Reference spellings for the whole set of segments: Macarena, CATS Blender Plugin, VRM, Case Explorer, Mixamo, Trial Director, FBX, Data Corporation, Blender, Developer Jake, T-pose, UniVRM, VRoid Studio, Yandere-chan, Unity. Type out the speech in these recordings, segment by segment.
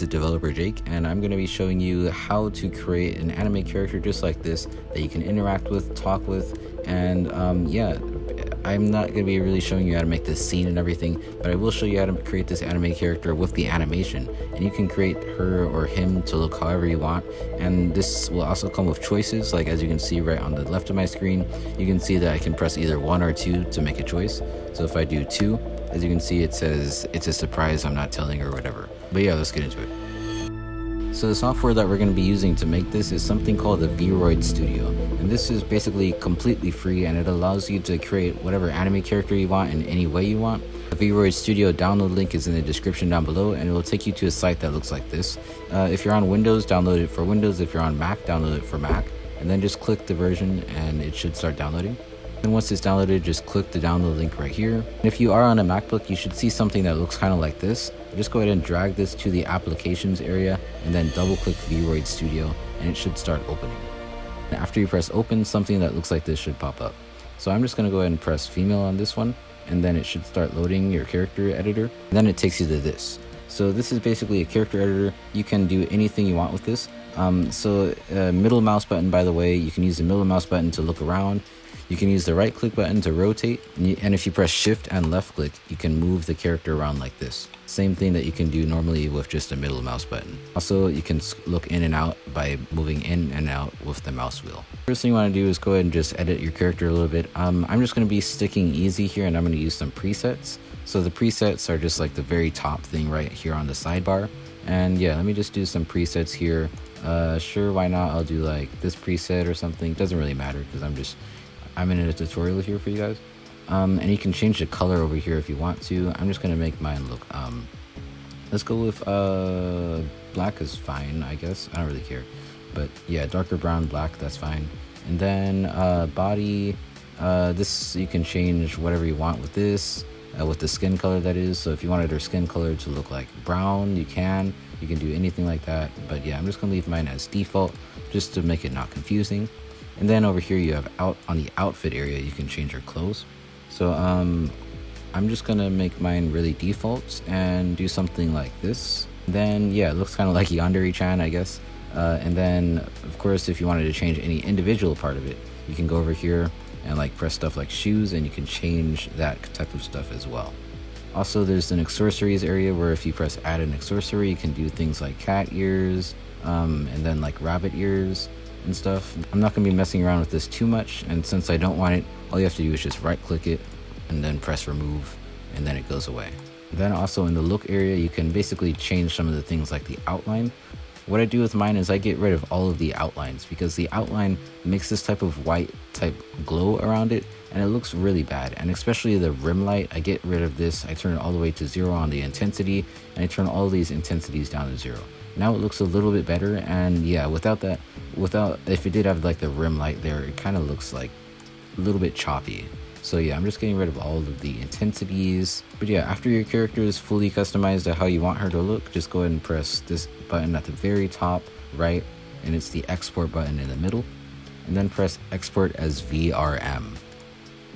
this is Developer Jake, and I'm going to be showing you how to create an anime character just like this that you can interact with, talk with, and yeah, I'm not going to be really showing you how to make this scene and everything, but I will show you how to create this anime character with the animation, and you can create her or him to look however you want. And this will also come with choices, like as you can see right on the left of my screen, you can see that I can press either 1 or 2 to make a choice. So if I do 2, as you can see, it says it's a surprise, I'm not telling or whatever. But yeah, let's get into it. So the software that we're going to be using to make this is something called the VRoid Studio. And this is basically completely free, and it allows you to create whatever anime character you want in any way you want. The VRoid Studio download link is in the description down below, and it will take you to a site that looks like this. If you're on Windows, download it for Windows. If you're on Mac, download it for Mac. And then just click the version and it should start downloading. And once it's downloaded, just click the download link right here. And if you are on a MacBook, you should see something that looks kind of like this. Just go ahead and drag this to the applications area and then double click VRoid Studio, and it should start opening. And after you press open, something that looks like this should pop up. So I'm just going to go ahead and press female on this one, and then it should start loading your character editor. And then it takes you to this. So this is basically a character editor. You can do anything you want with this. Middle mouse button, by the way, you can use the middle mouse button to look around. You can use the right click button to rotate, and if you press shift and left click, you can move the character around like this. Same thing that you can do normally with just a middle mouse button. Also, you can look in and out by moving in and out with the mouse wheel. First thing you want to do is go ahead and just edit your character a little bit. I'm just going to be sticking easy here, and I'm going to use some presets. So the presets are just like the very top thing right here on the sidebar. And yeah, let me just do some presets here. Sure, why not? I'll do like this preset or something. Doesn't really matter because I'm in a tutorial here for you guys. And you can change the color over here if you want to. I'm just gonna make mine look, let's go with black is fine, I guess. I don't really care, but yeah, darker brown, black, that's fine. And then body, this you can change whatever you want with this, with the skin color that is. So if you wanted her skin color to look like brown, you can do anything like that. But yeah, I'm just gonna leave mine as default just to make it not confusing. And then over here you have out on the outfit area, you can change your clothes. So I'm just gonna make mine really default and do something like this. And then yeah, it looks kind of like Yandere-chan, I guess. And then of course, if you wanted to change any individual part of it, you can go over here and like press stuff like shoes, and you can change that type of stuff as well. Also, there's an accessories area where if you press add an accessory, you can do things like cat ears, and then like rabbit ears and stuff. I'm not going to be messing around with this too much, and since I don't want it, all you have to do is just right click it and then press remove, and then it goes away. Then also in the look area, you can basically change some of the things like the outline. What I do with mine is I get rid of all of the outlines because the outline makes this type of white type glow around it, and it looks really bad. And especially the rim light, I get rid of this. I turn it all the way to 0 on the intensity, and I turn all these intensities down to 0. Now it looks a little bit better, and yeah, without that, if it did have like the rim light there, it kind of looks like a little bit choppy. So yeah, I'm just getting rid of all of the intensities. But yeah, after your character is fully customized to how you want her to look, just go ahead and press this button at the very top right, and it's the export button in the middle, and then press export as VRM,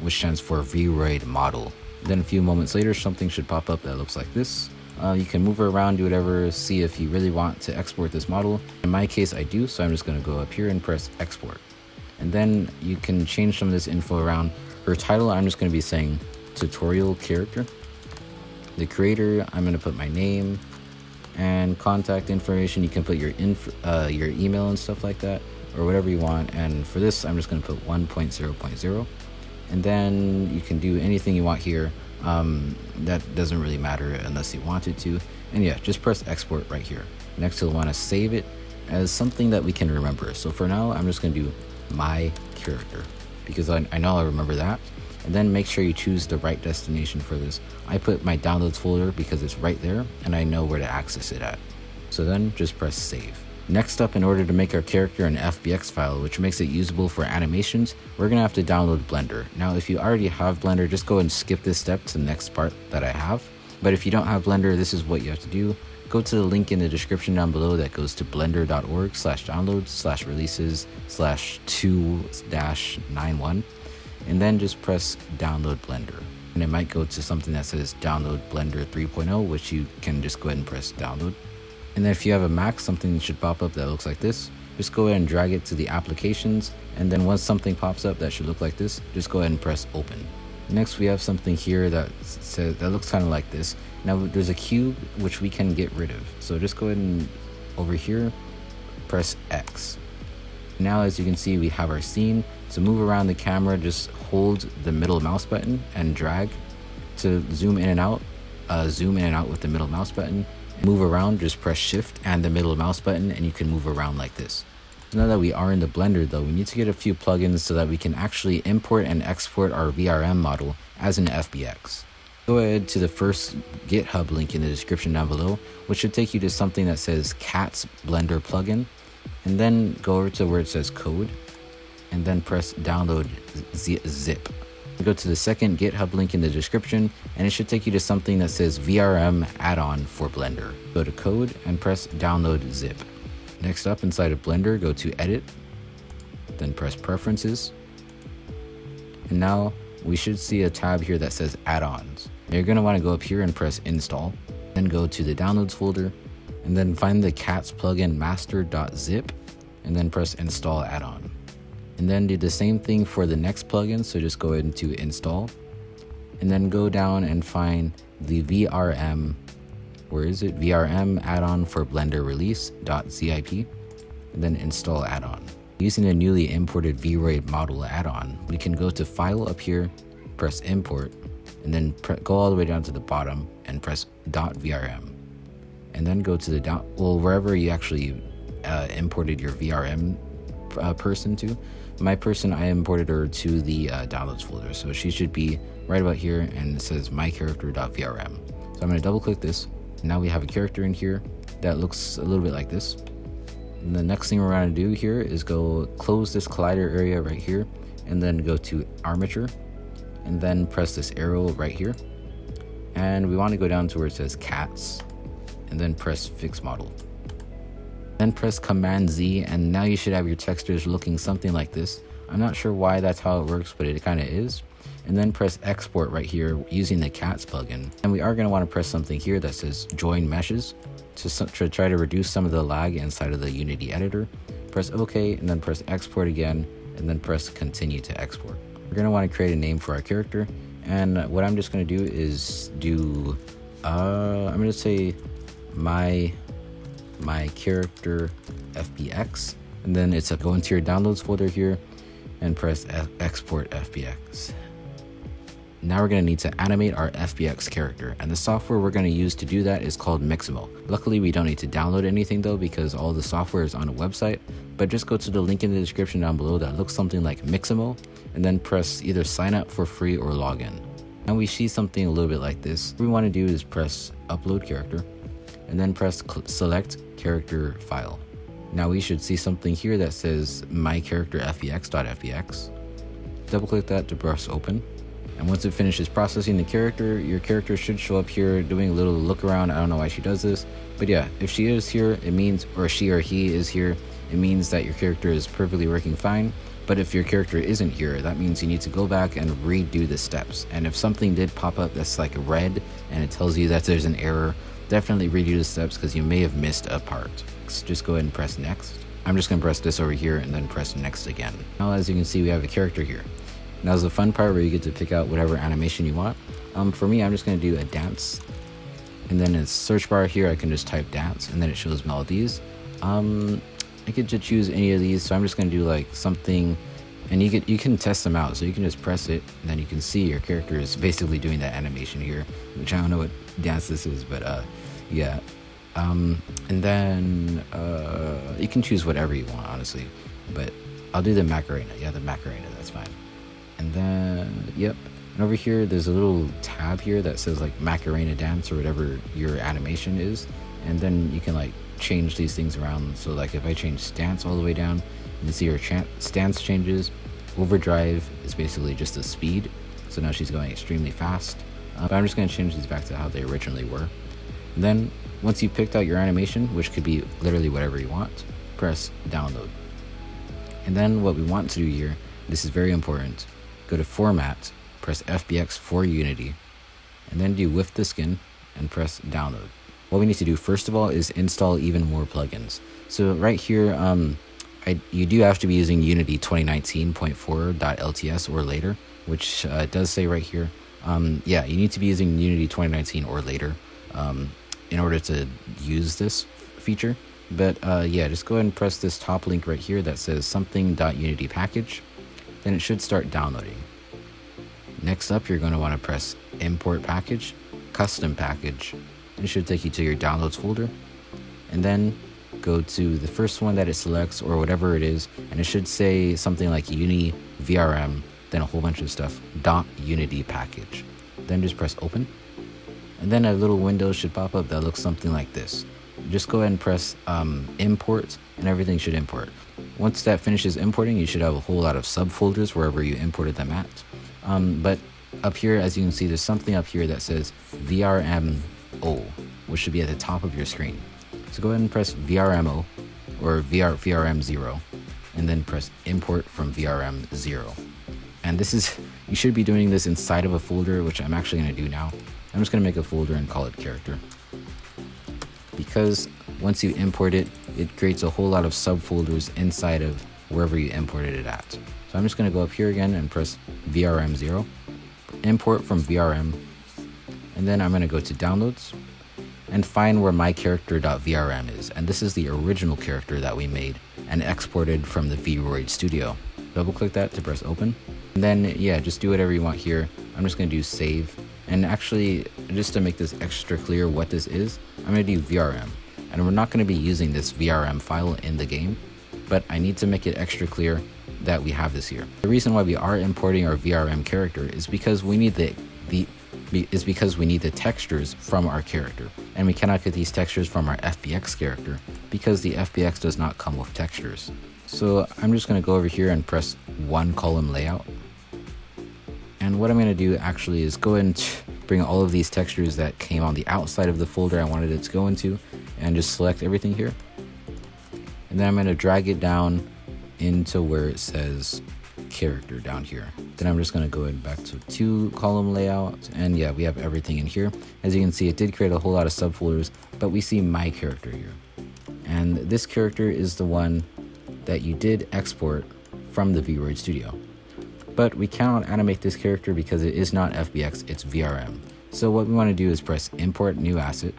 which stands for VRoid Model. Then a few moments later, something should pop up that looks like this. You can move her around, do whatever, see if you really want to export this model. In my case, I do, so I'm just going to go up here and press export. And then you can change some of this info around. Her title, I'm just going to be saying tutorial character. The creator, I'm going to put my name. And contact information, you can put your email and stuff like that, or whatever you want. And for this, I'm just going to put 1.0.0. And then you can do anything you want here. That doesn't really matter unless you wanted to. And yeah, just press export right here. Next, you'll want to save it as something that we can remember. So for now, I'm just going to do my character because I know I'll remember that. And then make sure you choose the right destination for this. I put my downloads folder because it's right there and I know where to access it at. So then just press save. Next up, in order to make our character an FBX file, which makes it usable for animations, we're going to have to download Blender. Now, if you already have Blender, just go and skip this step to the next part that I have. But if you don't have Blender, this is what you have to do. Go to the link in the description down below that goes to blender.org/downloads/releases/2-91, and then just press download Blender. And it might go to something that says download Blender 3.0, which you can just go ahead and press download. And then if you have a Mac, something should pop up that looks like this. Just go ahead and drag it to the applications, and then once something pops up that should look like this, just go ahead and press open. Next, we have something here that says that looks kind of like this. Now there's a cube which we can get rid of, so just go ahead and over here press X. Now as you can see, we have our scene. To move around the camera, just hold the middle mouse button and drag. To zoom in and out, zoom in and out with the middle mouse button. Move around, just press shift and the middle mouse button, and you can move around like this. So now that we are in the Blender though, we need to get a few plugins so that we can actually import and export our VRM model as an FBX. Go ahead to the first GitHub link in the description down below, which should take you to something that says CATS Blender Plugin, and then go over to where it says code, and then press download zip. Go to the second GitHub link in the description, and it should take you to something that says VRM add-on for Blender. Go to code and press download zip. Next up, inside of Blender, go to edit, then press preferences. And now we should see a tab here that says add-ons. You're going to want to go up here and press install, then go to the downloads folder, and then find the CATS plugin master.zip, and then press install add-on. And then do the same thing for the next plugin, so just go into install, and then go down and find the VRM, VRM add-on for Blender release.zip, and then install add-on. Using the newly imported VRoid model add-on, we can go to file up here, press import, and then go all the way down to the bottom and press .vrm, and then go to the wherever you actually imported your VRM person to. My person, I imported her to the downloads folder, so she should be right about here, and it says my character.vrm. So I'm going to double click this. Now we have a character in here that looks a little bit like this. And the next thing we're going to do here is go close this collider area right here, and then go to armature, and then press this arrow right here, and we want to go down to where it says cats, and then press fix model. Then press Command Z, and now you should have your textures looking something like this. I'm not sure why that's how it works, but it kind of is. And then press export right here using the CATS plugin. And we are going to want to press something here that says join meshes to try to reduce some of the lag inside of the Unity editor. Press OK, and then press export again, and then press continue to export. We're going to want to create a name for our character, and what I'm just going to do is do I'm going to say my character FBX, and then it's go into your downloads folder here and press export FBX. Now we're going to need to animate our FBX character, and the software we're going to use to do that is called Mixamo. Luckily, we don't need to download anything though, because all the software is on a website, but just go to the link in the description down below that looks something like Mixamo, and then press either sign up for free or log in. Now we see something a little bit like this. What we want to do is press upload character, and then press select character file. Now we should see something here that says my character fbx.fbx. Double click that to press open. And once it finishes processing the character, your character should show up here doing a little look around. I don't know why she does this, but yeah, if she is here, it means, or she or he is here, it means that your character is perfectly working fine. But if your character isn't here, that means you need to go back and redo the steps. And if something did pop up that's like red and it tells you that there's an error, definitely redo the steps because you may have missed a part. Just go ahead and press next. I'm just going to press this over here and then press next again. Now as you can see, we have a character here. Now is the fun part where you get to pick out whatever animation you want. For me, I'm just going to do a dance, and then in the search bar here I can just type dance, and then it shows me all these. I could just choose any of these, so I'm just going to do like something, and you can test them out, so you can just press it, and then you can see your character is basically doing that animation here, which I don't know what dance this is, but yeah. And then you can choose whatever you want, honestly, but I'll do the Macarena. Yeah, the Macarena, that's fine. And then yep, and over here there's a little tab here that says like Macarena dance or whatever your animation is, and then you can like change these things around. So like if I change stance all the way down, you can see her stance changes. Overdrive is basically just the speed, so now she's going extremely fast. But I'm just going to change these back to how they originally were. And then once you picked out your animation, which could be literally whatever you want, press download. And then what we want to do here, this is very important, go to format, press FBX for Unity, and then do with the skin and press download. what we need to do first of all is install even more plugins. So right here, you do have to be using Unity 2019.4.LTS or later, which it does say right here. Yeah, you need to be using Unity 2019 or later in order to use this feature. But yeah, just go ahead and press this top link right here that says something.unity package. Then it should start downloading. Next up, you're going to want to press import package, custom package. It should take you to your downloads folder. And then go to the first one that it selects or whatever it is. And it should say something like UniVRM, then a whole bunch of stuff, .unity package. Then just press open. And then a little window should pop up that looks something like this. Just go ahead and press import and everything should import. Once that finishes importing, you should have a whole lot of subfolders wherever you imported them at. But up here, as you can see, there's something up here that says VRMO, which should be at the top of your screen. So go ahead and press VRMO or VRM0 and then press import from VRM0. And this is, you should be doing this inside of a folder, which I'm actually going to do now. I'm just going to make a folder and call it character. Because once you import it, it creates a whole lot of subfolders inside of wherever you imported it at. So I'm just going to go up here again and press VRM0, import from VRM, and then I'm going to go to downloads and find where my character.vrm is. And this is the original character that we made and exported from the VRoid Studio. Double click that to press open. And then yeah, just do whatever you want here. I'm just going to do save. And actually, just to make this extra clear what this is, I'm going to do VRM. And we're not going to be using this VRM file in the game, but I need to make it extra clear that we have this here. The reason why we are importing our VRM character is because we need the textures from our character. And we cannot get these textures from our FBX character because the FBX does not come with textures. So I'm just going to go over here and press one column layout. And what I'm going to do actually is go ahead and bring all of these textures that came on the outside of the folder I wanted it to go into and just select everything here. And then I'm going to drag it down into where it says character down here. Then I'm just going to go ahead back to two column layout. And yeah, we have everything in here. As you can see, it did create a whole lot of subfolders, but we see my character here. And this character is the one that you did export from the VRoid Studio. But we cannot animate this character because it is not FBX, it's VRM. So what we want to do is press import new asset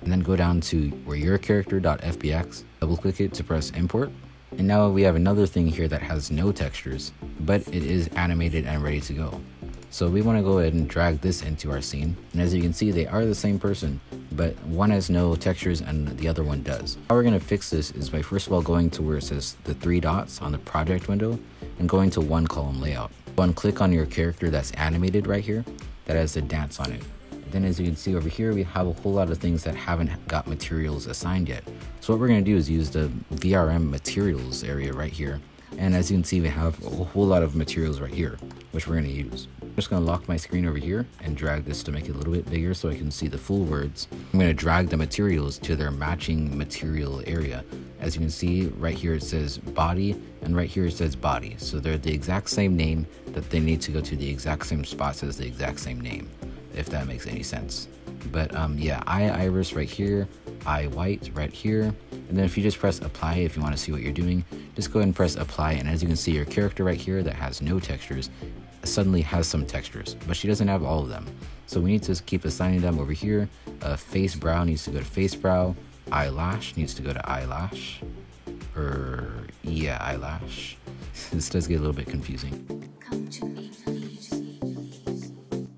and then go down to where your character.fbx, double click it to press import. And now we have another thing here that has no textures, but it is animated and ready to go. So we want to go ahead and drag this into our scene. And as you can see, they are the same person, but one has no textures and the other one does. How we're going to fix this is by first of all going to where it says the three dots on the project window and going to one column layout. One click on your character that's animated right here that has the dance on it. And then as you can see over here, we have a whole lot of things that haven't got materials assigned yet. So what we're going to do is use the VRM materials area right here. And as you can see, we have a whole lot of materials right here, which we're going to use. I'm just going to lock my screen over here and drag this to make it a little bit bigger so I can see the full words. I'm going to drag the materials to their matching material area. As you can see right here, it says body and right here it says body. So they're the exact same name, that they need to go to the exact same spots as the exact same name, if that makes any sense. But yeah, iris right here, white right here. And then if you just press apply, if you want to see what you're doing, just go ahead and press apply. And as you can see, your character right here that has no textures suddenly has some textures, but she doesn't have all of them. So we need to keep assigning them over here. Face brow needs to go to face brow. Eyelash needs to go to eyelash. Or yeah, eyelash. This does get a little bit confusing. Come to me.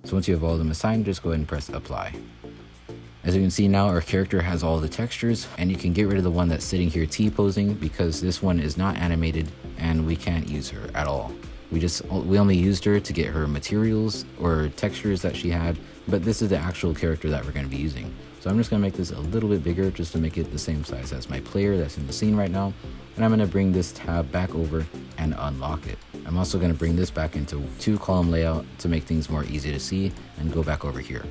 So once you have all of them assigned, just go ahead and press apply. As you can see now, our character has all the textures, and you can get rid of the one that's sitting here T-posing because this one is not animated and we can't use her at all. We only used her to get her materials or textures that she had, but this is the actual character that we're going to be using. So I'm just going to make this a little bit bigger just to make it the same size as my player that's in the scene right now. And I'm going to bring this tab back over and unlock it. I'm also going to bring this back into two column layout to make things more easy to see and go back over here.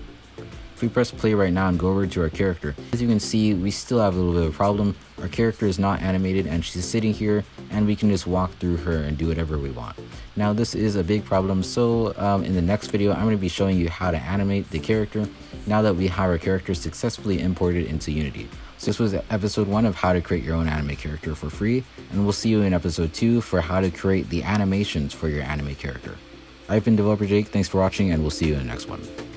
If we press play right now and go over to our character, as you can see, we still have a little bit of a problem. Our character is not animated and she's sitting here and we can just walk through her and do whatever we want. Now this is a big problem. So in the next video, I'm going to be showing you how to animate the character. now that we have our character successfully imported into Unity. So this was episode 1 of how to create your own anime character for free, and we'll see you in episode 2 for how to create the animations for your anime character. I've been Developer Jake, thanks for watching, and we'll see you in the next one.